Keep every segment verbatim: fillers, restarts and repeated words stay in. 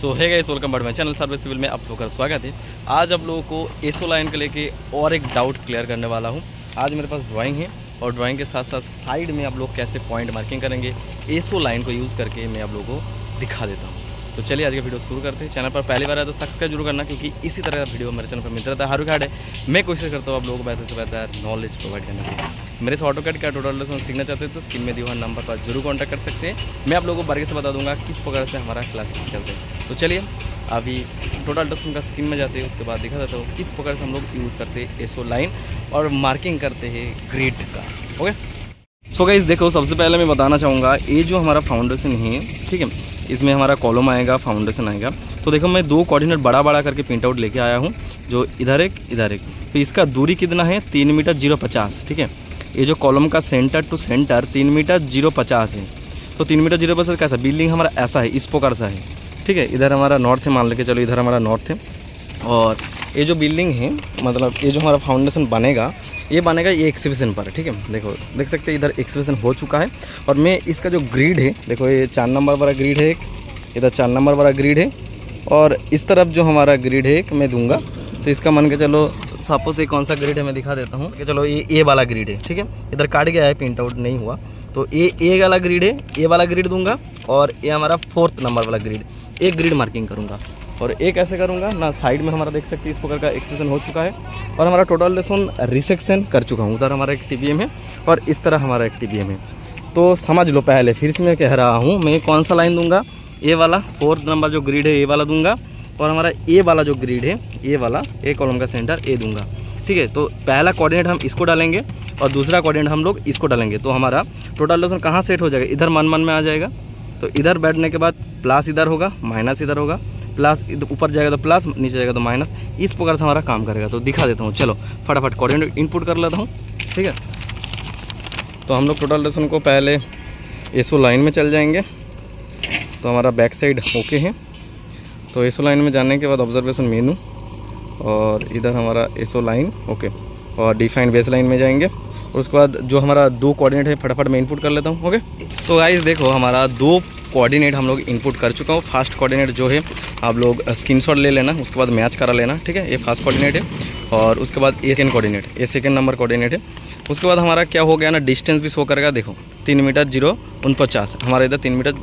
So hi guys, welcome back my channel survey civil में आप लोगों का स्वागत है। आज आप लोगों को एसओ लाइन के लेके और एक डाउट क्लियर करने वाला हूं। आज मेरे पास ड्राइंग है और ड्राइंग के साथ साथ साइड में आप लोग कैसे पॉइंट मार्किंग करेंगे एसओ लाइन को यूज़ करके मैं आप लोगों को दिखा देता हूँ। तो चलिए आज का वीडियो शुरू करते हैं। चैनल पर पहली बार है तो सब्सक्राइब जरूर करना, क्योंकि इसी तरह का वीडियो मेरे चैनल पर मिलता रहता है। हर घाट है, मैं कोशिश करता हूँ आप लोगों को बेहतर से बेहतर नॉलेज प्रोवाइड करने की। मेरे से ऑटो कट का टोटल लेसन सीखना चाहते हैं तो स्क्रीन में दिए हुए नंबर पर जरूर कांटेक्ट कर सकते हैं। मैं आप लोगों को बारीकी से बता दूंगा किस प्रकार से हमारा क्लासेस चलते हैं। तो चलिए अभी टोटल लेसन का स्क्रीन में जाते हैं, उसके बाद दिखा देता हूँ किस प्रकार से हम लोग यूज़ करते हैं एसओ लाइन और मार्किंग करते हैं ग्रेड का। ओके सो गाइस देखो, सबसे पहले मैं बताना चाहूँगा ये जो हमारा फाउंडेशन है, ठीक है, इसमें हमारा कॉलम आएगा, फाउंडेशन आएगा। तो देखो मैं दो कोऑर्डिनेट बड़ा बड़ा करके प्रिंट आउट लेके आया हूँ, जो इधर एक इधर एक। तो इसका दूरी कितना है, तीन मीटर जीरो पचास। ठीक है, ये जो कॉलम का सेंटर टू सेंटर तीन मीटर जीरो पचास है। तो तीन मीटर जीरो पचास कैसा बिल्डिंग हमारा ऐसा है, इस प्रकार सा है। ठीक है, इधर हमारा नॉर्थ है, मान लेके चलो इधर हमारा नॉर्थ है। और ये जो बिल्डिंग है, मतलब ये जो हमारा फाउंडेशन बनेगा, ये बनेगा ये एक्सिबिशन पर। ठीक है, देखो देख सकते हैं इधर एक्सिबिशन हो चुका है। और मैं इसका जो ग्रिड है, देखो ये चार नंबर वाला ग्रिड है, एक इधर चार नंबर वाला ग्रिड है, और इस तरफ जो हमारा ग्रिड है एक मैं दूंगा। तो इसका मान के चलो सापों से कौन सा ग्रिड है मैं दिखा देता हूँ। चलो ये ए वाला ग्रिड है, ठीक है, इधर काट गया है, प्रिंट आउट नहीं हुआ। तो ए ए वाला ग्रिड है, ए वाला ग्रिड दूंगा, और ये हमारा फोर्थ नंबर वाला ग्रिड, एक ग्रिड मार्किंग करूँगा। और एक ऐसे करूँगा ना, साइड में हमारा देख सकते हैं इस प्रकार का एक्सप्रेशन हो चुका है। और हमारा टोटल लेसन रिसेक्शन कर चुका हूँ, उधर हमारा एक टी बी एम है और इस तरह हमारा एक टी बी एम है। तो समझ लो, पहले फिर से मैं कह रहा हूँ, मैं कौन सा लाइन दूँगा, ए वाला फोर्थ नंबर जो ग्रिड है ए वाला दूँगा, और हमारा ए वाला जो ग्रिड है ए वाला, ए कॉलम का सेंटर ए दूंगा। ठीक है, तो पहला कोऑर्डिनेट हम इसको डालेंगे और दूसरा कोऑर्डिनेट हम लोग इसको डालेंगे। तो हमारा टोटल लेसन कहाँ सेट हो जाएगा, इधर मन मन में आ जाएगा। तो इधर बैठने के बाद प्लस इधर होगा, माइनस इधर होगा, प्लस ऊपर जाएगा तो प्लस, नीचे जाएगा तो माइनस, इस प्रकार से हमारा काम करेगा। तो दिखा देता हूँ, चलो फटाफट कोऑर्डिनेट इनपुट कर लेता हूँ। ठीक है, तो हम लोग टोटल लेसन को पहले एसओ लाइन में चल जाएंगे। तो हमारा बैक साइड ओके है। तो एसओ लाइन में जाने के बाद ऑब्जर्वेशन मेनू, और इधर हमारा एसओ लाइन ओके, और डिफाइन बेस लाइन में जाएंगे। और उसके बाद जो हमारा दो कोऑर्डिनेट है फटाफट मैं इनपुट कर लेता हूँ। ओके तो गाइस देखो, हमारा दो कोऑर्डिनेट हम लोग इनपुट कर चुका हूँ। फर्स्ट कोऑर्डिनेट जो है आप लोग स्क्रीनशॉट ले लेना, उसके बाद मैच करा लेना। ठीक है, ये फर्स्ट कोऑर्डिनेट है, और उसके बाद a second coordinate, a second number coordinate है। उसके बाद हमारा क्या हो गया ना, डिस्टेंस भी शो करेगा। देखो तीन मीटर जीरो उनपचास, हमारा इधर तीन मीटर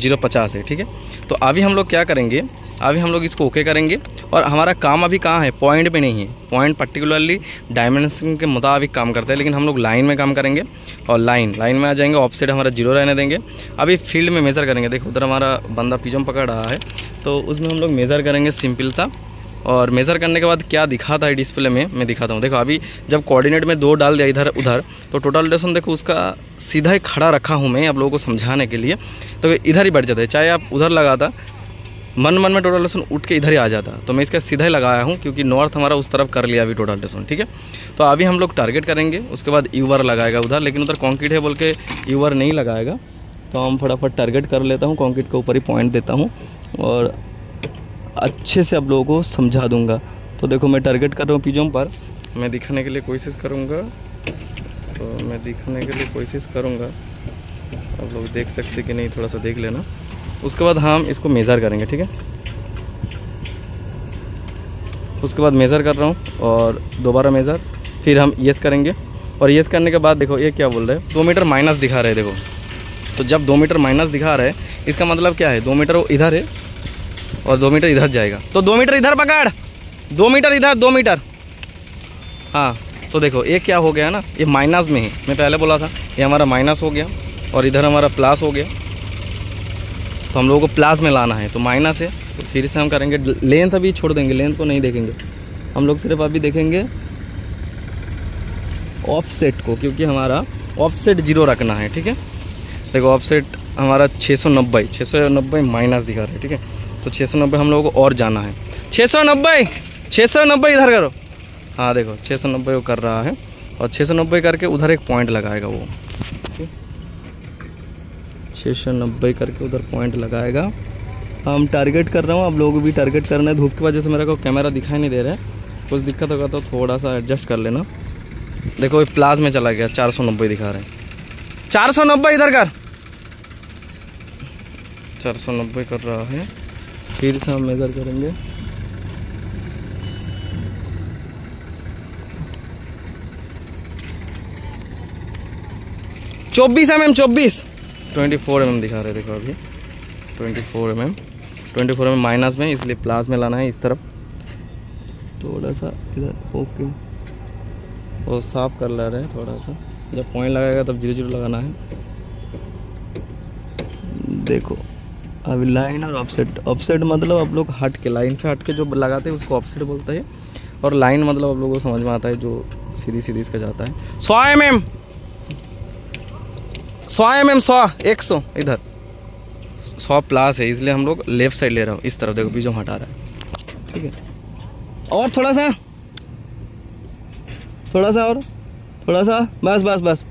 जीरो पचास है। ठीक है, तो अभी हम लोग क्या करेंगे, अभी हम लोग इसको ओके करेंगे। और हमारा काम अभी कहाँ है, पॉइंट पे नहीं है। पॉइंट पर्टिकुलरली डायमेंशन के मुताबिक काम करता है, लेकिन हम लोग लाइन में काम करेंगे। और लाइन लाइन में आ जाएंगे, ऑफसेट हमारा जीरो रहने देंगे। अभी फील्ड में मेज़र करेंगे। देखो उधर हमारा बंदा पिजम पकड़ रहा है, तो उसमें हम लोग मेज़र करेंगे सिंपल सा। और मेज़र करने के बाद क्या दिखाता है डिस्प्ले में, मैं दिखाता हूँ। देखो अभी जब कोऑर्डिनेट में दो डाल दिया इधर उधर, तो टोटल लेसन देखो उसका सीधा ही खड़ा रखा हूँ मैं आप लोगों को समझाने के लिए। तो इधर ही बैठ जाता है, चाहे आप उधर लगाता, मन मन में टोटल लेसन उठ के इधर ही आ जाता। तो मैं इसका सीधा ही लगाया हूँ, क्योंकि नॉर्थ हमारा उस तरफ कर लिया अभी टोटल लेसन। ठीक है, तो अभी हम लोग टारगेट करेंगे। उसके बाद यूवर लगाएगा उधर, लेकिन उधर कॉन्क्रीट है बोल के यूवर नहीं लगाएगा। तो हम फटाफट टारगेट कर लेता हूँ, कॉन्क्रीट के ऊपर ही पॉइंट देता हूँ और अच्छे से आप लोगों को समझा दूंगा। तो देखो मैं टारगेट कर रहा हूँ पिजों पर, मैं दिखाने के लिए कोशिश करूँगा। तो मैं दिखाने के लिए कोशिश करूँगा, आप लोग देख सकते कि नहीं, थोड़ा सा देख लेना। उसके बाद हम इसको मेज़र करेंगे। ठीक है, उसके बाद मेज़र कर रहा हूँ और दोबारा मेज़र, फिर हम येस करेंगे। और येस करने के बाद देखो ये क्या बोल रहे हैं, दो मीटर माइनस दिखा रहे हैं। देखो तो जब दो मीटर माइनस दिखा रहे हैं, इसका मतलब क्या है, दो मीटर वो इधर है और दो मीटर इधर जाएगा। तो दो मीटर इधर पकड़, दो मीटर इधर, दो मीटर। हाँ, तो देखो ये क्या हो गया ना, ये माइनस में है, मैं पहले बोला था। ये हमारा माइनस हो गया और इधर हमारा प्लस हो गया। तो हम लोगों को प्लस में लाना है, तो माइनस है। तो फिर से हम करेंगे, लेंथ अभी छोड़ देंगे, लेंथ को नहीं देखेंगे हम लोग, सिर्फ अभी देखेंगे ऑफसेट को, क्योंकि हमारा ऑफसेट जीरो रखना है। ठीक है, देखो ऑफसेट हमारा छः सौ नब्बे छः सौ नब्बे माइनस दिखा रहे हैं। ठीक है, तो छः सौ नब्बे हम लोगों को और जाना है। छः सौ नब्बे छः सौ नब्बे इधर करो। हाँ देखो छः सौ नब्बे वो कर रहा है, और छः सौ नब्बे करके उधर एक पॉइंट लगाएगा वो। छः सौ नब्बे करके उधर पॉइंट लगाएगा। हम टारगेट कर रहा हूँ, आप लोगों को भी टारगेट करना है। धूप की वजह से मेरा को कैमरा दिखाई नहीं दे रहा है, कुछ दिक्कत होगा तो थोड़ा सा एडजस्ट कर लेना। देखो ये प्लास में चला गया, चार सौ नब्बे दिखा रहे हैं। चार सौ नब्बे इधर कर, चार सौ नब्बे कर रहा है। हील से हम मेज़र करेंगे। चौबीस एम एम चौबीस, चौबीस एम एम दिखा रहे देखो अभी चौबीस एम एम, चौबीस एम एम माइनस में इसलिए प्लस में लाना है इस तरफ, थोड़ा सा इधर। ओके, और साफ कर ला रहे हैं थोड़ा सा, जब पॉइंट लगाएगा तब जीरो जीरो लगाना है। देखो अभी लाइन और ऑफसेट, ऑफसेट मतलब आप लोग हट के, लाइन से हट के जो लगाते हैं उसको ऑफसेट बोलता है, और लाइन मतलब आप लोगों को समझ में आता है जो सीधी सीधी इसका जाता है। सौ एम एम सौ एम एम सौ एक सौ, इधर सौ प्लस है इसलिए हम लोग लेफ्ट साइड ले रहा हूँ इस तरफ। देखो बीच में हटा रहा है, ठीक है। और थोड़ा सा थोड़ा सा और थोड़ा सा, बस बस बस।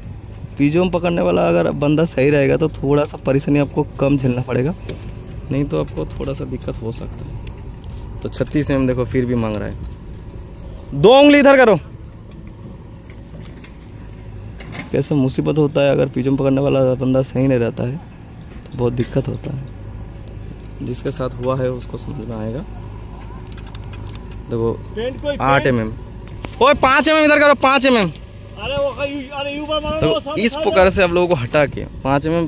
पीजो में पकड़ने वाला अगर बंदा सही रहेगा तो थोड़ा सा परेशानी आपको कम झेलना पड़ेगा, नहीं तो आपको थोड़ा सा दिक्कत हो सकता है। तो छत्तीस एम देखो फिर भी मांग रहा है। दो उंगली इधर करो, कैसे मुसीबत होता है अगर पीजो में पकड़ने वाला बंदा सही नहीं रहता है तो बहुत दिक्कत होता है। जिसके साथ हुआ है उसको समझ में आएगा। देखो आठ एम एम, ओए पाँच एम एम इधर करो, पाँच एम एम। अरे वो अरे यू बार मारो, तो इस प्रकार से आप लोगों को हटा के पाँच एम एम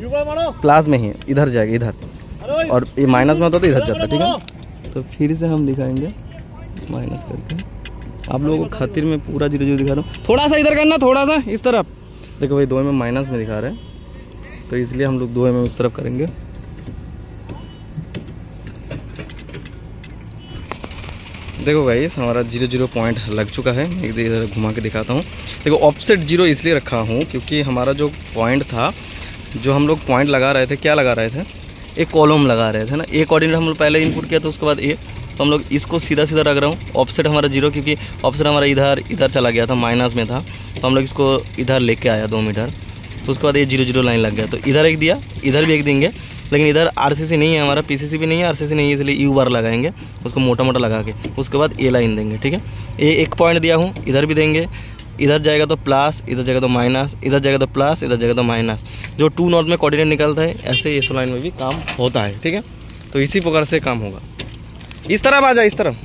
प्लस में ही इधर जाएगा, इधर, और ये माइनस में होता तो इधर जाता, ठीक है। तो फिर से हम दिखाएंगे माइनस करके, आप लोगों को खातिर में पूरा जीरो जीरो दिखा रहा हूँ। थोड़ा सा इधर करना, थोड़ा सा इस तरफ। देखो भाई दो एम एम माइनस में दिखा रहे हैं तो इसलिए हम लोग दो एम एम इस तरफ करेंगे। देखो भाई हमारा जीरो जीरो पॉइंट लग चुका है। एक इधर घुमा के दिखाता हूँ। देखो ऑफसेट जीरो इसलिए रखा हूँ क्योंकि हमारा जो पॉइंट था, जो हम लोग पॉइंट लगा रहे थे, क्या लगा रहे थे, एक कॉलम लगा रहे थे ना, एक कोऑर्डिनेट हम लोग पहले इनपुट किया था, उसके बाद ए, तो हम लोग इसको सीधा सीधा रख रहा हूँ। ऑफसेट हमारा जीरो क्योंकि ऑफसेट हमारा इधर इधर चला गया था, माइनस में था, तो हम लोग इसको इधर लेके आया दो मीटर, तो उसके बाद ये जीरो जीरो लाइन लग गया। तो इधर एक दिया, इधर भी एक देंगे, लेकिन इधर आरसीसी नहीं है हमारा, पीसीसी भी नहीं है, आरसीसी नहीं है, इसलिए यू बार लगाएंगे उसको मोटा मोटा लगा के, उसके बाद ए लाइन देंगे, ठीक है। ए एक पॉइंट दिया हूँ, इधर भी देंगे, इधर जाएगा तो प्लस, इधर जाएगा तो माइनस, इधर जाएगा तो प्लस, इधर जाएगा तो माइनस। जो टू नॉट में कोऑर्डिनेट निकलता है ऐसे इस लाइन में भी काम होता है, ठीक है। तो इसी प्रकार से काम होगा। इस तरफ आ जाए, इस तरफ।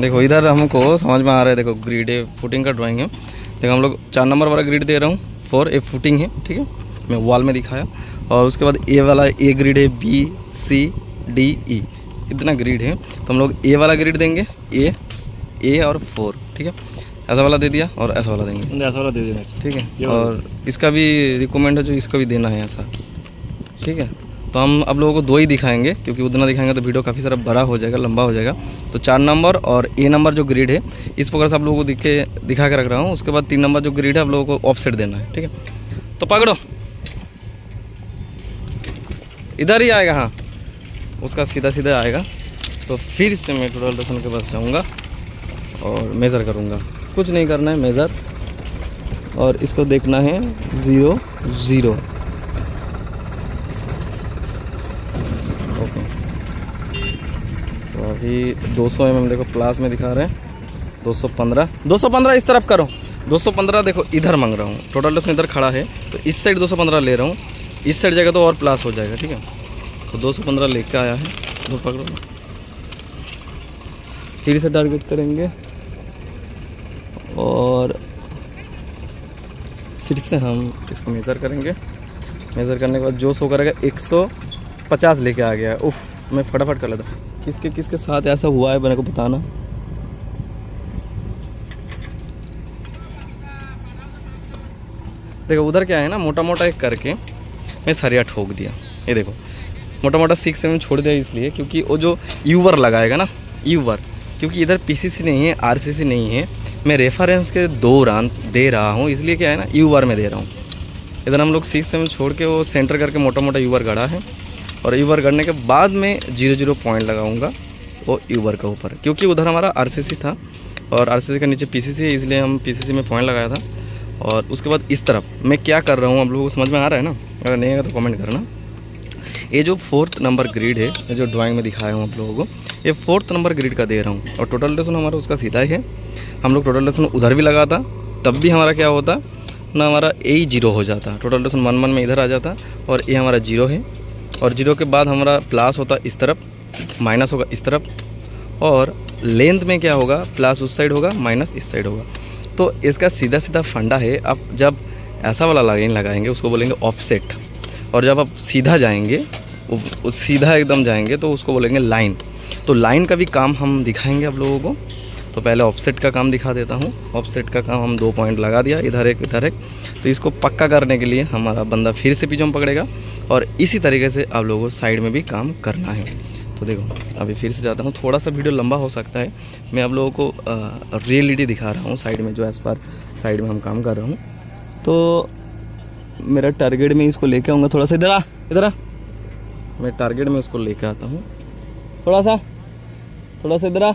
देखो इधर हमको समझ में आ रहा है। देखो ग्रिड है, फुटिंग का ड्राइंग है। देखो हम लोग चार नंबर वाला ग्रिड दे रहा हूँ, फोर ए फुटिंग है, ठीक है, मैं वॉल में दिखाया। और उसके बाद ए वाला ए ग्रिड है, बी सी डी ई, इतना ग्रिड है, तो हम लोग ए वाला ग्रिड देंगे, ए ए और फोर, ठीक है। ऐसा वाला दे दिया और ऐसा वाला देंगे, ऐसा वाला दे देना, ठीक है। और इसका भी रिकमेंड है जो इसका भी देना है ऐसा, ठीक है। तो हम आप लोगों को दो ही दिखाएंगे क्योंकि उतना दिखाएंगे तो वीडियो काफ़ी सारा बड़ा हो जाएगा, लंबा हो जाएगा। तो चार नंबर और ए नंबर जो ग्रिड है इस प्रकार से आप लोगों को दिखे दिखा के रख रहा हूँ। उसके बाद तीन नंबर जो ग्रिड है आप लोगों को ऑफसेट देना है, ठीक है। तो पकड़ो, इधर ही आएगा, हाँ उसका सीधा सीधा आएगा। तो फिर से मैं टोटल रोटेशन के पास जाऊँगा और मेज़र करूँगा। कुछ नहीं करना है, मेज़र, और इसको देखना है ज़ीरो ज़ीरो। दो सौ एम एम देखो प्लस में दिखा रहे हैं, दो सौ पंद्रह इस तरफ करो। दो सौ पंद्रह देखो इधर मांग रहा हूँ, टोटल लॉस इधर खड़ा है तो इस साइड दो सौ पंद्रह ले रहा हूँ, इस साइड जाएगा तो और प्लस हो जाएगा, ठीक है। तो दो सौ पंद्रह लेके आया है, दो पकड़ो, फिर से टारगेट करेंगे और फिर से हम इसको मेज़र करेंगे। मेज़र करने के बाद जो सो करेगा एक सौ पचास लेके आ गया। उफ, मैं फटाफट कर लेता। किसके किसके साथ ऐसा हुआ है मेरे को बताना। देखो उधर क्या है ना, मोटा मोटा एक करके मैं सरिया ठोक दिया। ये देखो मोटा मोटा सिक्स एम छोड़ दिया इसलिए क्योंकि वो जो यूवर लगाएगा ना, यूवर, क्योंकि इधर पीसीसी नहीं है, आरसीसी नहीं है, मैं रेफरेंस के दौरान दे रहा हूँ, इसलिए क्या है ना यूवर में दे रहा हूँ। इधर हम लोग सिक्स एम छोड़ के वो सेंटर करके मोटा मोटा यूवर गढ़ा है, और यूवर करने के बाद में जीरो जीरो पॉइंट लगाऊंगा वो यूवर के ऊपर, क्योंकि उधर हमारा आरसीसी था और आरसीसी के नीचे पीसीसी है, इसलिए हम पीसीसी में पॉइंट लगाया था। और उसके बाद इस तरफ मैं क्या कर रहा हूँ आप लोगों को समझ में आ रहा है ना, अगर नहीं आएगा तो कमेंट करना। ये जो फोर्थ नंबर ग्रिड है जो ड्राइंग में दिखाया हूँ आप लोगों को, ये फोर्थ नंबर ग्रिड का दे रहा हूँ, और टोटल रोटेशन हमारा उसका सीधा ही है। हम लोग टोटल रोटेशन उधर भी लगाता तब भी हमारा क्या होता ना, हमारा ए जीरो हो जाता, टोटल रोटेशन वन वन में इधर आ जाता, और ये हमारा जीरो है, और जीरो के बाद हमारा प्लस होता इस तरफ, माइनस होगा इस तरफ, और लेंथ में क्या होगा, प्लस उस साइड होगा माइनस इस साइड होगा। तो इसका सीधा सीधा फंडा है। आप जब ऐसा वाला लाइन लगाएंगे उसको बोलेंगे ऑफसेट, और जब आप सीधा जाएंगे सीधा एकदम जाएंगे तो उसको बोलेंगे लाइन। तो लाइन का भी काम हम दिखाएंगे आप लोगों को। तो पहले ऑफसेट का काम दिखा देता हूँ। ऑफसेट का काम हम दो पॉइंट लगा दिया, इधर एक इधर एक। तो इसको पक्का करने के लिए हमारा बंदा फिर से पिजोन पकड़ेगा, और इसी तरीके से आप लोगों को साइड में भी काम करना है। तो देखो अभी फिर से जाता हूँ, थोड़ा सा वीडियो लंबा हो सकता है। मैं आप लोगों को रियलिटी दिखा रहा हूँ, साइड में जो एस पर साइड में हम काम कर रहा हूँ। तो मेरा टारगेट में इसको लेके आऊँगा, थोड़ा सा इधर आ इधर आ मैं टारगेट में उसको लेके आता हूँ, थोड़ा सा थोड़ा सा इधर आ,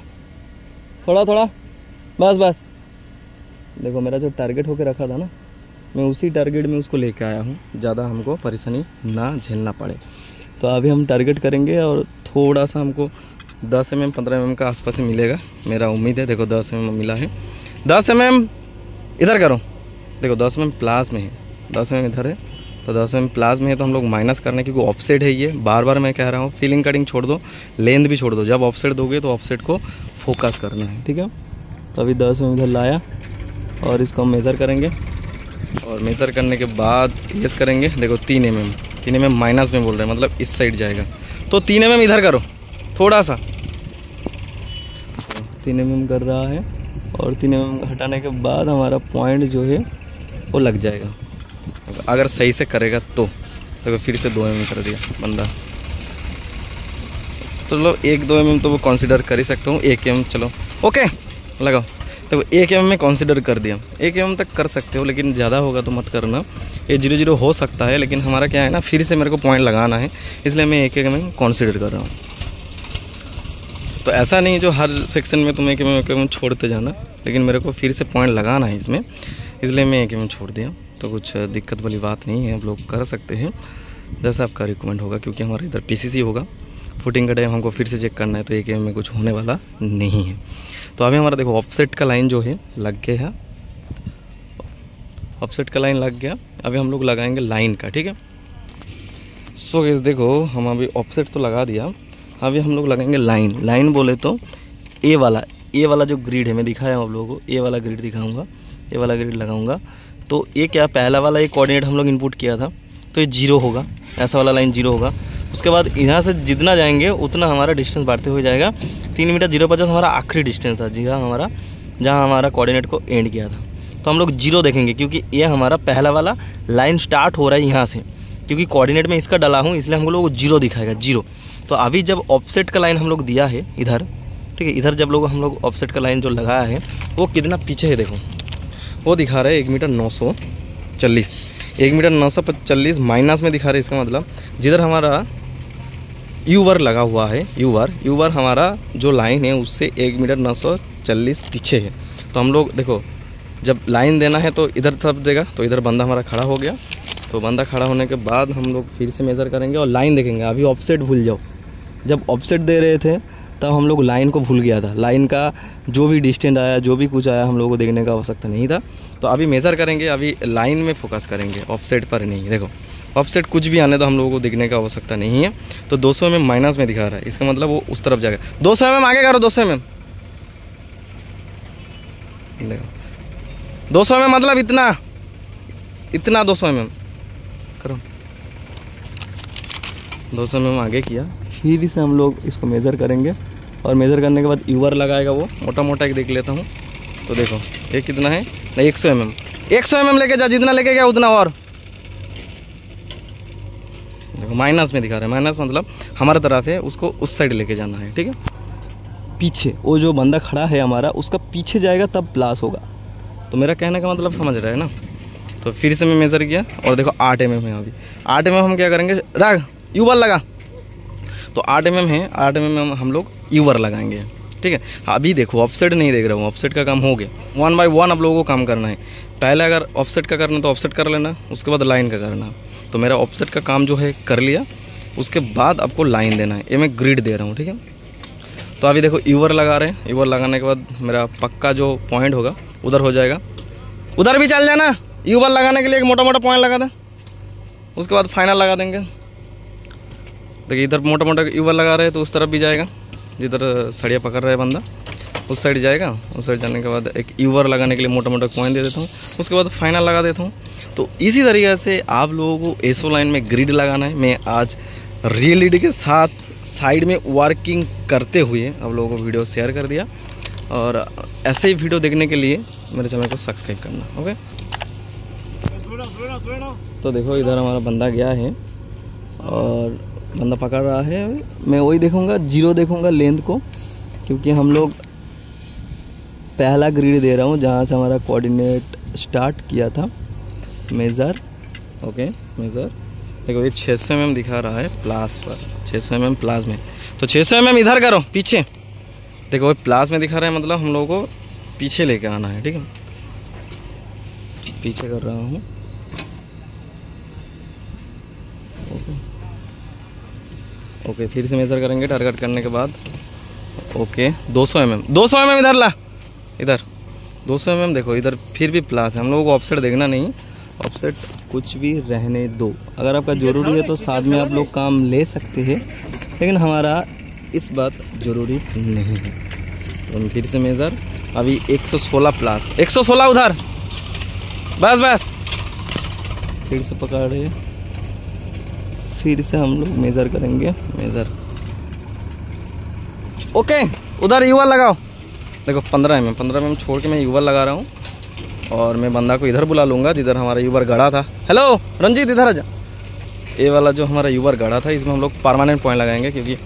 थोड़ा थोड़ा, बस बस। देखो मेरा जो टारगेट होके रखा था ना, मैं उसी टारगेट में उसको लेके आया हूँ, ज़्यादा हमको परेशानी ना झेलना पड़े। तो अभी हम टारगेट करेंगे, और थोड़ा सा हमको दस एम एम पंद्रह एम एम का आसपास ही मिलेगा, मेरा उम्मीद है। देखो दस एम एम मिला है, दस एम एम इधर करो। देखो दस एम एम प्लास में है, दस एम एम इधर है, तो दस एम एम प्लास में है तो हम लोग माइनस करने, क्योंकि ऑफसेट है ये। बार बार मैं कह रहा हूँ, फीलिंग कटिंग छोड़ दो, लेंथ भी छोड़ दो। जब ऑफसेट दोगे तो ऑफसेट को फोकस करना है, ठीक है। तो अभी दस एम एम इधर लाया, और इसको हम मेज़र करेंगे, और मेज़र करने के बाद यस करेंगे। देखो तीन एम एम तीन एम एम माइनस में बोल रहे हैं, मतलब इस साइड जाएगा। तो तीन एम एम इधर करो, थोड़ा सा तीन एम एम कर रहा है, और तीन एम एम हटाने के बाद हमारा पॉइंट जो है वो लग जाएगा, अगर सही से करेगा तो। देखो फिर से दो एम एम कर दिया बंदा। चलो तो एक दो एम एम तो वो कंसिडर कर ही सकता हूँ, एक एम एम चलो ओके लगाओ। देखो एक एम एम में कंसिडर कर दिया, एक एम एम तक कर सकते हो, लेकिन ज़्यादा होगा तो मत करना। ये जीरो जीरो हो सकता है, लेकिन हमारा क्या है ना, फिर से मेरे को पॉइंट लगाना है, इसलिए मैं एक एक एम एम कंसिडर कर रहा हूँ। तो ऐसा नहीं जो हर सेक्शन में तुम एक एम एम एक एम एम छोड़ते जाना, लेकिन मेरे को फिर से पॉइंट लगाना है इसमें, इसलिए मैं एक एम एम छोड़ दिया। तो कुछ दिक्कत वाली बात नहीं है, आप लोग कर सकते हैं जैसा आपका रिकमेंड होगा, क्योंकि हमारे इधर पी सी सी होगा, फुटिंग का टाइम हमको फिर से चेक करना है, तो एक एम एम में कुछ होने वाला नहीं है। तो अभी हमारा देखो ऑफसेट का लाइन जो है लग गया है, ऑफसेट का लाइन लग गया। अभी हम लोग लगाएंगे लाइन का, ठीक है। सो गाइस देखो हम अभी ऑफसेट तो लगा दिया, अभी हम लोग लगाएंगे लाइन। लाइन बोले तो ए वाला ए वाला जो ग्रिड है, मैं दिखाया हूँ आप लोगों को, ए वाला ग्रिड दिखाऊंगा, ए वाला ग्रिड लगाऊंगा। तो ये क्या, पहला वाला ये कोऑर्डिनेट हम लोग इनपुट किया था, तो ये जीरो होगा, ऐसा वाला लाइन जीरो होगा। उसके बाद यहाँ से जितना जाएंगे उतना हमारा डिस्टेंस बढ़ते हुए जाएगा। तीन मीटर जीरो पचास हमारा आखिरी डिस्टेंस था, जी हाँ, हमारा जहाँ हमारा कोऑर्डिनेट को एंड किया था। तो हम लोग जीरो देखेंगे, क्योंकि ये हमारा पहला वाला लाइन स्टार्ट हो रहा है यहाँ से, क्योंकि कोऑर्डिनेट में इसका डाला हूँ, इसलिए हम लोग जीरो दिखाएगा, जीरो। तो अभी जब ऑफसेट का लाइन हम लोग दिया है इधर, ठीक है, इधर जब लोग हम लोग ऑफसेट का लाइन जो लगाया है वो कितना पीछे है, देखो वो दिखा रहा है एक मीटर नौ सौ चालीस एक मीटर नौ सौ चालीस माइनस में दिखा रहा है। इसका मतलब जिधर हमारा यू बार लगा हुआ है, यू बार यू बार हमारा जो लाइन है उससे एक मीटर नौ सौ चालीस पीछे है। तो हम लोग देखो जब लाइन देना है तो इधर तरफ देगा, तो इधर बंदा हमारा खड़ा हो गया। तो बंदा खड़ा होने के बाद हम लोग फिर से मेज़र करेंगे और लाइन देखेंगे। अभी ऑफसेट भूल जाओ, जब ऑफसेट दे रहे थे तब हम लोग लाइन को भूल गया था, लाइन का जो भी डिस्टेंस आया जो भी कुछ आया हम लोगों को देखने का आवश्यकता नहीं था। तो अभी मेज़र करेंगे, अभी लाइन में फोकस करेंगे, ऑफसेट पर नहीं। देखो ऑफसेट कुछ भी आने तो हम लोगों को देखने का आवश्यकता नहीं है। तो दो सौ एम माइनस में दिखा रहा है, इसका मतलब वो उस तरफ जाएगा। दो सौ एम आगे करो, दो सौ एम देखो दो सौ एम मतलब इतना इतना दो सौ एम करो, दो सौ एम आगे किया। फिर से हम लोग इसको मेज़र करेंगे, और मेज़र करने के बाद यूवर लगाएगा। वो मोटा मोटा एक देख लेता हूँ। तो देखो ये कितना है ना, एक सौ एम एम एक सौ एम एम लेके जा, जितना लेके गया उतना। और देखो माइनस में दिखा रहा है, माइनस मतलब हमारा तरफ है, उसको उस साइड लेके जाना है, ठीक है। पीछे वो जो बंदा खड़ा है हमारा, उसका पीछे जाएगा तब प्लस होगा। तो मेरा कहने का मतलब समझ रहा है ना। तो फिर से मैं मेज़र किया, और देखो आठ एम एम है। अभी आठ एम एम हम क्या करेंगे, राग यूवर लगा। तो आठ एम एम है, आठ एम एम हम लोग यूवर लगाएंगे, ठीक है। अभी देखो ऑफसेट नहीं देख रहा हूँ, ऑफसेट का काम हो गया। वन बाय वन आप लोगों को काम करना है। पहले अगर ऑफसेट का करना तो ऑफसेट कर लेना, उसके बाद लाइन का करना। तो मेरा ऑफसेट का काम जो है कर लिया, उसके बाद आपको लाइन देना है। ये मैं ग्रिड दे रहा हूँ, ठीक है। तो अभी देखो यूवर लगा रहे हैं, यूवर लगाने के बाद मेरा पक्का जो पॉइंट होगा उधर हो जाएगा। उधर भी चल जाना, यूवर लगाने के लिए एक मोटा मोटा पॉइंट लगा दें, उसके बाद फाइनल लगा देंगे। देखिए इधर मोटा मोटा युवा लगा रहे हैं तो उस तरफ भी जाएगा, जिधर सड़िया पकड़ रहा है बंदा उस साइड जाएगा। उस साइड जाने के बाद एक यूवर लगाने के लिए मोटा मोटा कॉइन दे देता हूँ, उसके बाद फाइनल लगा देता हूँ। तो इसी तरीके से आप लोगों को एसओ लाइन में ग्रिड लगाना है। मैं आज रियलिटी के साथ साइड में वर्किंग करते हुए आप लोगों को वीडियो शेयर कर दिया, और ऐसे ही वीडियो देखने के लिए मेरे चैनल को सब्सक्राइब करना। ओके, तो देखो इधर हमारा बंदा गया है और बंदा पकड़ रहा है। मैं वही देखूँगा, जीरो देखूँगा लेंथ को, क्योंकि हम लोग पहला ग्रिड दे रहा हूँ जहाँ से हमारा कोऑर्डिनेट स्टार्ट किया था। Measure, okay measure. देखो ये छः सौ एम एम दिखा रहा है प्लास पर, छः सौ एम एम प्लास में, तो छः सौ एम एम इधर करो पीछे। देखो ये प्लास में दिखा रहा है, मतलब हम लोगों को पीछे लेके आना है। ठीक है, पीछे कर रहा हूँ। ओके ओके, फिर से मेज़र करेंगे टारगेट करने के बाद। ओके, दो सौ एम एम दो सौ एम एम इधर ला, इधर दो सौ एम एम। देखो इधर फिर भी प्लास है, हम लोगों को ऑफसेट देखना नहीं है, ऑफसेट कुछ भी रहने दो। अगर आपका ज़रूरी है तो साथ में आप लोग काम ले सकते हैं, लेकिन हमारा इस बात ज़रूरी नहीं है। तो फिर से मेज़र, अभी एक सौ सोलह प्लास, एक सौ सोलह उधर, बस बस। फिर से पकड़ रहे, फिर से हम लोग मेज़र करेंगे। मेज़र, ओके उधर युवा लगाओ। देखो पंद्रह एम एम पंद्रह एम छोड़ के मैं यूवर लगा रहा हूँ, और मैं बंदा को इधर बुला लूँगा जिधर हमारा यूवर गड़ा था। हेलो रंजीत, इधर आ जा। ये वाला जो हमारा यूवर गड़ा था, इसमें हम लोग परमानेंट पॉइंट लगाएंगे, क्योंकि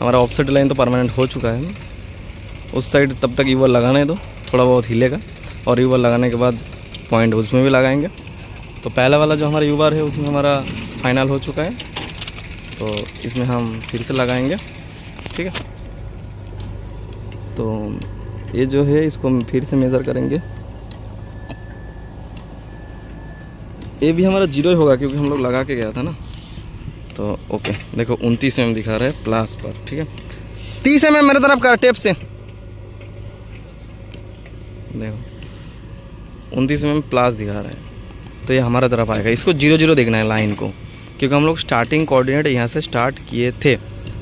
हमारा ऑफसेट लाइन तो परमानेंट हो चुका है। उस साइड तब तक यूवर लगाने दो, थोड़ा बहुत हिलेगा, और यूवर लगाने के बाद पॉइंट उसमें भी लगाएंगे। तो पहला वाला जो हमारा यूवर है उसमें हमारा फाइनल हो चुका है, तो इसमें हम फिर से लगाएँगे। ठीक है, तो ये जो है इसको फिर से मेज़र करेंगे। ये भी हमारा जीरो ही होगा, क्योंकि हम लोग लगा के गया था ना। तो ओके, देखो उनतीस एम एम दिखा रहा है प्लास पर। ठीक है, तीस एम एम मेरे तरफ का टेप से। देखो उनतीस एम एम प्लास दिखा रहा है, तो ये हमारा तरफ आएगा। इसको जीरो जीरो देखना है लाइन को, क्योंकि हम लोग स्टार्टिंग कोऑर्डिनेट यहाँ से स्टार्ट किए थे,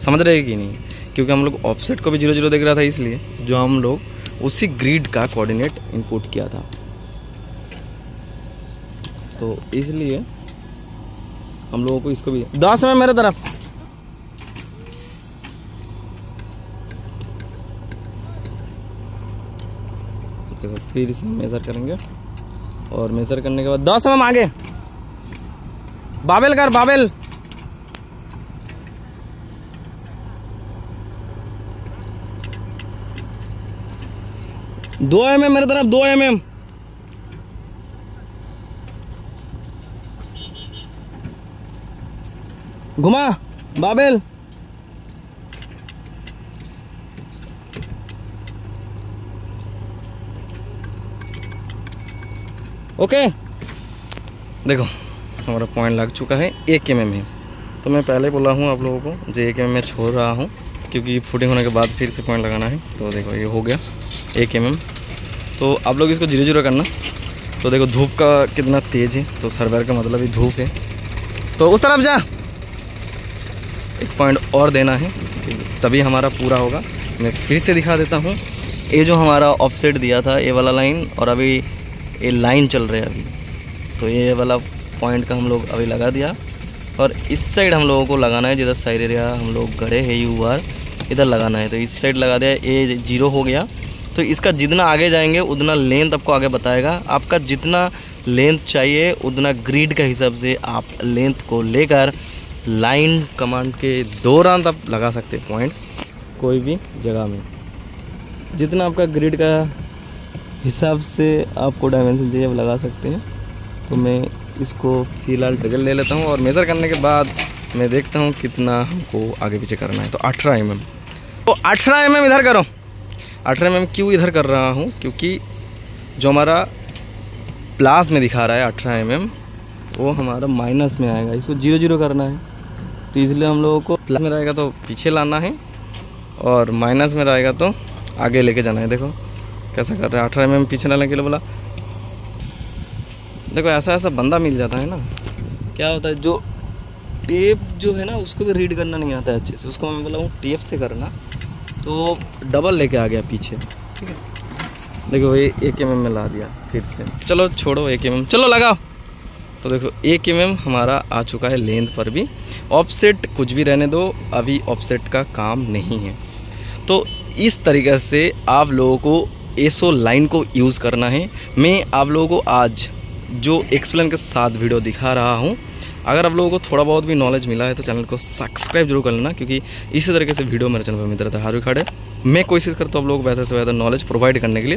समझ रहे कि नहीं। क्योंकि हम लोग ऑफसेट को भी जीरो जीरो देख रहा था, इसलिए जो हम लोग उसी ग्रिड का कोऑर्डिनेट इनपुट किया था, तो इसलिए हम लोगों को इसको भी दस में मेरे तरफ। देखो फिर से मेजर करेंगे, और मेजर करने के बाद दस में आगे बाबेल कर, बाबेल। दो एम एम मेरे तरफ, दो एम एम घुमा बाबेल। ओके, देखो हमारा पॉइंट लग चुका है, एक एम एम है। तो मैं पहले बोला हूँ आप लोगों को जो एक एम एम में छोड़ रहा हूँ, क्योंकि फुटिंग होने के बाद फिर से पॉइंट लगाना है। तो देखो ये हो गया एक एम एम, तो आप लोग इसको जीरो जीरो करना। तो देखो धूप का कितना तेज़ है, तो सर्वर का मतलब ही धूप है, तो उस तरफ जा। एक पॉइंट और देना है, तभी हमारा पूरा होगा। मैं फिर से दिखा देता हूँ, ये जो हमारा ऑफसेट दिया था ये वाला लाइन, और अभी ये लाइन चल रही है अभी। तो ये वाला पॉइंट का हम लोग अभी लगा दिया, और इस साइड हम लोगों को लगाना है जिधर साइड एरिया हम लोग गड़े है यू आर, इधर लगाना है। तो इस साइड लगा दिया, ये जीरो हो गया। तो इसका जितना आगे जाएंगे उतना लेंथ आपको आगे बताएगा। आपका जितना लेंथ चाहिए उतना ग्रिड का हिसाब से आप लेंथ को लेकर लाइन कमांड के दौरान आप लगा सकते हैं पॉइंट, कोई भी जगह में। जितना आपका ग्रिड का हिसाब से आपको डायमेंशन चाहिए आप लगा सकते हैं। तो मैं इसको फ़िलहाल ट्रिगर ले लेता हूँ, और मेज़र करने के बाद मैं देखता हूँ कितना हमको आगे पीछे करना है। तो अठारह एम एम तो अठारह एम एम इधर करो। अठारह एम एम क्यों इधर कर रहा हूँ, क्योंकि जो हमारा प्लास में दिखा रहा है अठारह एम एम वो हमारा माइनस में आएगा, इसको जीरो जीरो करना है। तो इसलिए हम लोगों को प्लस में रहेगा तो पीछे लाना है, और माइनस में रहेगा तो आगे लेके जाना है। देखो कैसा कर रहा है, अठारह एम एम पीछे लाने के लिए बोला। देखो ऐसा ऐसा बंदा मिल जाता है ना, क्या होता है जो टेप जो है ना उसको भी रीड करना नहीं आता है अच्छे से, उसको मैं बोला हूँ टेप से करना, तो डबल लेके आ गया पीछे। ठीक है, देखो वही एक एम एम में ला दिया फिर से। चलो छोड़ो एक एम एम, चलो लगाओ। तो देखो एक एम एम हमारा आ चुका है लेंथ पर भी। ऑफसेट कुछ भी रहने दो, अभी ऑफसेट का काम नहीं है। तो इस तरीके से आप लोगों को एसओ लाइन को यूज़ करना है। मैं आप लोगों को आज जो एक्सप्लेन के साथ वीडियो दिखा रहा हूँ, अगर आप लोगों को थोड़ा बहुत भी नॉलेज मिला है तो चैनल को सब्सक्राइब जरूर कर लेना, क्योंकि इसी तरीके से वीडियो मेरे चैनल पर मिलता रहता है। हारू खाड़े मैं कोशिश करता हूँ आप लोगों को बेहतर से बेहतर नॉलेज प्रोवाइड करने के लिए।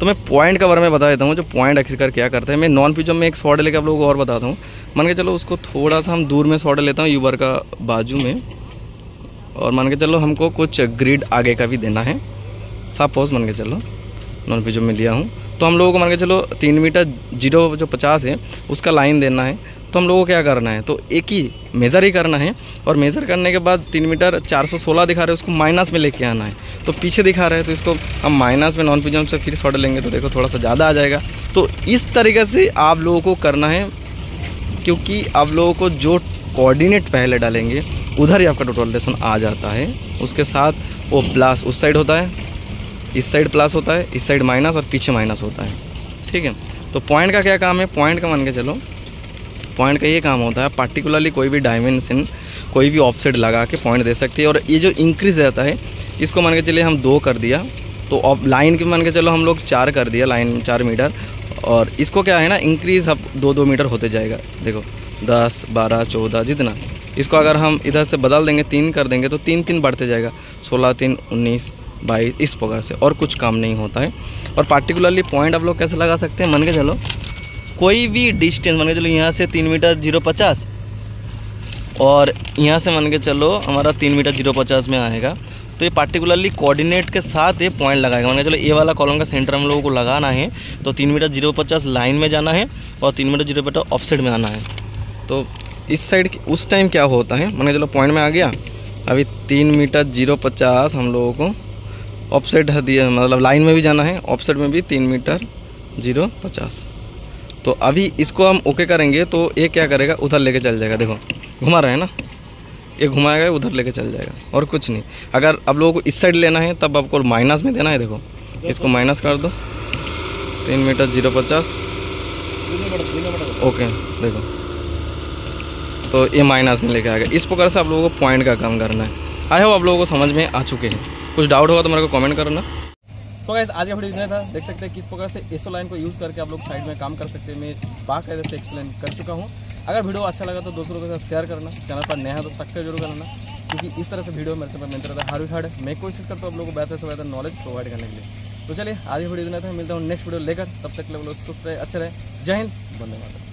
तो मैं पॉइंट के बारे में बता देता हूँ, जो पॉइंट आखिरकार क्या करता है। मैं नॉन पिजम में एक शॉर्ट लेकर आप लोगों को और बताता हूँ। मान के चलो उसको थोड़ा सा हम दूर में शॉर्ट लेता हूँ, यूबर का बाजू में, और मान के चलो हमको कुछ ग्रिड आगे का भी देना है। सपोज मान के चलो नॉन पिजम में लिया हूँ, तो हम लोगों को मान के चलो तीन मीटर जीरो जो पचास है उसका लाइन देना है। तो हम लोगों को क्या करना है, तो एक ही मेज़र ही करना है, और मेज़र करने के बाद तीन मीटर चार सौ सोलह दिखा रहे हैं, उसको माइनस में लेके आना है। तो पीछे दिखा रहे हैं, तो इसको हम माइनस में नॉन पिजम से फिर शॉर्ट लेंगे, तो देखो थोड़ा सा ज़्यादा आ जाएगा। तो इस तरीके से आप लोगों को करना है, क्योंकि आप लोगों को जो कोऑर्डिनेट पहले डालेंगे उधर ही आपका टोटल रिलेशन आ जाता है। उसके साथ वो प्लस उस साइड होता है, इस साइड प्लस होता है, इस साइड माइनस, और पीछे माइनस होता है। ठीक है, तो पॉइंट का क्या काम है, पॉइंट का मान के चलो पॉइंट का ये काम होता है, पार्टिकुलरली कोई भी डायमेंशन कोई भी ऑफसेट लगा के पॉइंट दे सकती है। और ये जो इंक्रीज रहता है इसको मान के चलिए हम दो कर दिया, तो ऑफ लाइन के मान के चलो हम लोग चार कर दिया, लाइन चार मीटर, और इसको क्या है ना इंक्रीज़ अब दो दो मीटर होते जाएगा। देखो दस बारह चौदह जितना, इसको अगर हम इधर से बदल देंगे तीन कर देंगे तो तीन तीन बढ़ते जाएगा, सोलह तीन उन्नीस बाईस, इस प्रकार से। और कुछ काम नहीं होता है। और पार्टिकुलरली पॉइंट आप लोग कैसे लगा सकते हैं, मान के चलो कोई भी डिस्टेंस, मान के चलो यहाँ से तीन मीटर जीरो पचास और यहाँ से मान के चलो हमारा तीन मीटर जीरो पचास में आएगा, तो ये पार्टिकुलरली कोऑर्डिनेट के साथ ये पॉइंट लगाएगा। मान के चलो ए वाला कॉलम का सेंटर हम लोगों को लगाना है, तो तीन मीटर जीरो पचास लाइन में जाना है और तीन मीटर जीरो पचास ऑफसेट में आना है। तो इस साइड उस टाइम क्या होता है, मान के चलो पॉइंट में आ गया, अभी तीन मीटर जीरो पचास हम लोगों को ऑफसेट दिया, मतलब लाइन में भी जाना है, ऑफसेट में भी तीन मीटर जीरो पचास। तो अभी इसको हम ओके करेंगे तो ये क्या करेगा उधर लेके चल जाएगा। देखो घुमा रहे हैं ना, ये घुमाएगा उधर लेके चल जाएगा और कुछ नहीं। अगर आप लोगों को इस साइड लेना है तब आपको माइनस में देना है। देखो इसको माइनस कर दो, तीन मीटर जीरो पचास, ओके। देखो तो ये माइनस में लेके आएगा। इस प्रकार से आप लोगों को पॉइंट का काम करना है। आई होप आप लोगों को समझ में आ चुके हैं। कुछ डाउट होगा तो मेरे को कमेंट करना। सो गाइस आज का वीडियो इतना था, देख सकते हैं किस प्रकार से एसओ लाइन को यूज़ करके आप लोग साइड में काम कर सकते हैं। मैं बाकायदा से एक्सप्लेन कर चुका हूँ। अगर वीडियो अच्छा लगा तो दूसरों के साथ शेयर करना, चैनल पर नया है तो सब्सक्राइब जरूर करना, क्योंकि इस तरह से वीडियो मेरे चैनल पर मिलता रहता है। हारू खाड़े मैं कोशिश करता हूँ आप लोगों को बेहतर से बेहतर नॉलेज प्रोवाइड करने के लिए। तो चलिए आज का वीडियो इतना था, मिलता हूँ नेक्स्ट वीडियो लेकर, तब तक लोग स्वस्थ रहे, अच्छे रहे। जय हिंद, वंदे मातरम।